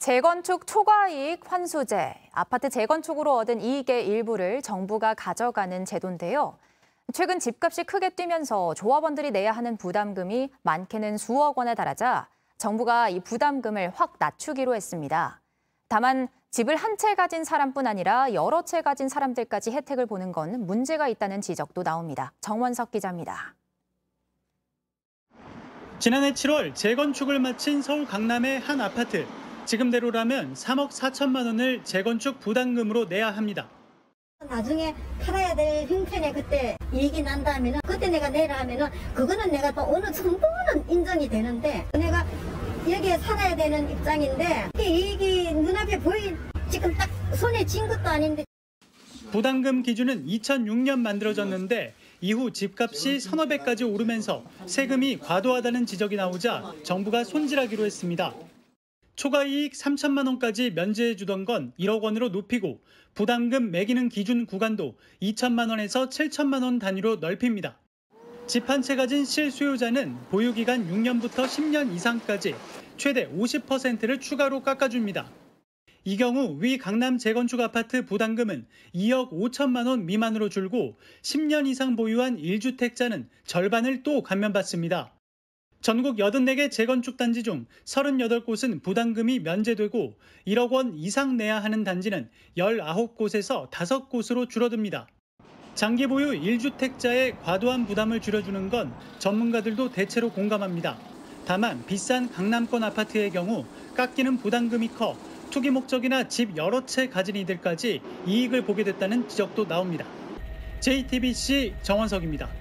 재건축 초과이익 환수제, 아파트 재건축으로 얻은 이익의 일부를 정부가 가져가는 제도인데요. 최근 집값이 크게 뛰면서 조합원들이 내야 하는 부담금이 많게는 수억 원에 달하자 정부가 이 부담금을 확 낮추기로 했습니다. 다만 집을 한 채 가진 사람뿐 아니라 여러 채 가진 사람들까지 혜택을 보는 건 문제가 있다는 지적도 나옵니다. 정원석 기자입니다. 지난해 7월 재건축을 마친 서울 강남의 한 아파트. 지금대로라면 3억 4천만 원을 재건축 부담금으로 내야 합니다. 나중에 팔아야 될 형편에 그때 이익이 난다면 그때 내가 내라 하면 그거는 내가 또 어느 정도는 인정이 되는데 내가 여기에 살아야 되는 입장인데 이익이 눈앞에 지금 딱 손에 쥔 것도 아닌데. 부담금 기준은 2006년 만들어졌는데 이후 집값이 서너 배까지 오르면서 세금이 과도하다는 지적이 나오자 정부가 손질하기로 했습니다. 초과이익 3천만 원까지 면제해주던 건 1억 원으로 높이고 부담금 매기는 기준 구간도 2천만 원에서 7천만 원 단위로 넓힙니다. 집 한 채 가진 실수요자는 보유기간 6년부터 10년 이상까지 최대 50%를 추가로 깎아줍니다. 이 경우 위 강남 재건축 아파트 부담금은 2억 5천만 원 미만으로 줄고 10년 이상 보유한 1주택자는 절반을 또 감면받습니다. 전국 84개 재건축 단지 중 38곳은 부담금이 면제되고 1억 원 이상 내야 하는 단지는 19곳에서 5곳으로 줄어듭니다. 장기 보유 1주택자의 과도한 부담을 줄여주는 건 전문가들도 대체로 공감합니다. 다만 비싼 강남권 아파트의 경우 깎이는 부담금이 커 투기 목적이나 집 여러 채 가진 이들까지 이익을 보게 됐다는 지적도 나옵니다. JTBC 정원석입니다.